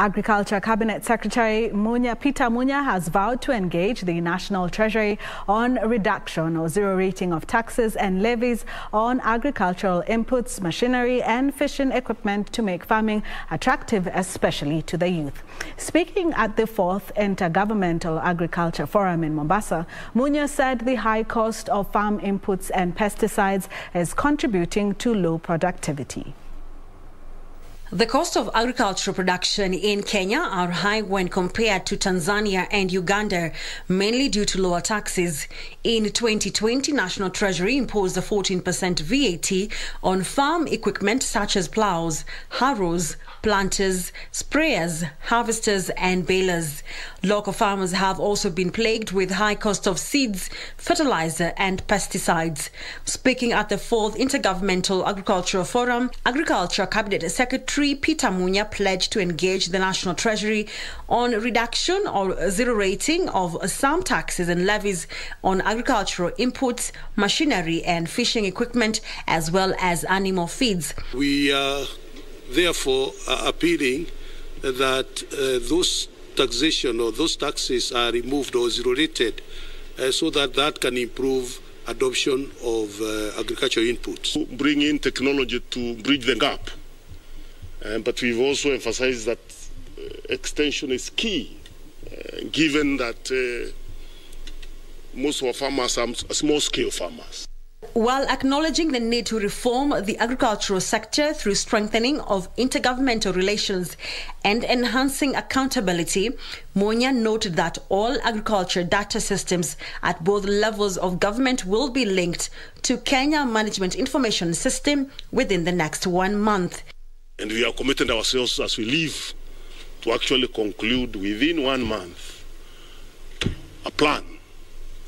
Agriculture Cabinet Secretary Peter Munya has vowed to engage the National Treasury on reduction or zero rating of taxes and levies on agricultural inputs, machinery and fishing equipment to make farming attractive, especially to the youth. Speaking at the 4th Intergovernmental Agriculture Forum in Mombasa, Munya said the high cost of farm inputs and pesticides is contributing to low productivity. The cost of agricultural production in Kenya are high when compared to Tanzania and Uganda, mainly due to lower taxes. In 2020, National Treasury imposed a 14% VAT on farm equipment such as plows, harrows, planters, sprayers, harvesters and balers. Local farmers have also been plagued with high cost of seeds, fertilizer and pesticides. Speaking at the 4th Intergovernmental Agricultural Forum, Agriculture Cabinet Secretary Peter Munya pledged to engage the National Treasury on reduction or zero rating of some taxes and levies on agricultural inputs, machinery and fishing equipment, as well as animal feeds. We are therefore appealing that those taxation or those taxes are removed or zero rated so that can improve adoption of agricultural inputs. Bring in technology to bridge the gap. But we've also emphasized that extension is key, given that most of our farmers are small-scale farmers. While acknowledging the need to reform the agricultural sector through strengthening of intergovernmental relations and enhancing accountability, Munya noted that all agriculture data systems at both levels of government will be linked to Kenya Management Information System within the next 1 month. And we are committed ourselves as we leave to actually conclude within 1 month a plan,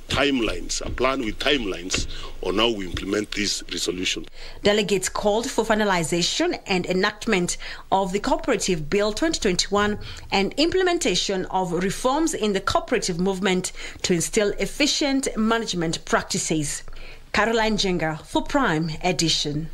timelines, a plan with timelines on how we implement this resolution. Delegates called for finalization and enactment of the Cooperative Bill 2021 and implementation of reforms in the cooperative movement to instill efficient management practices. Caroline Jenga for Prime Edition.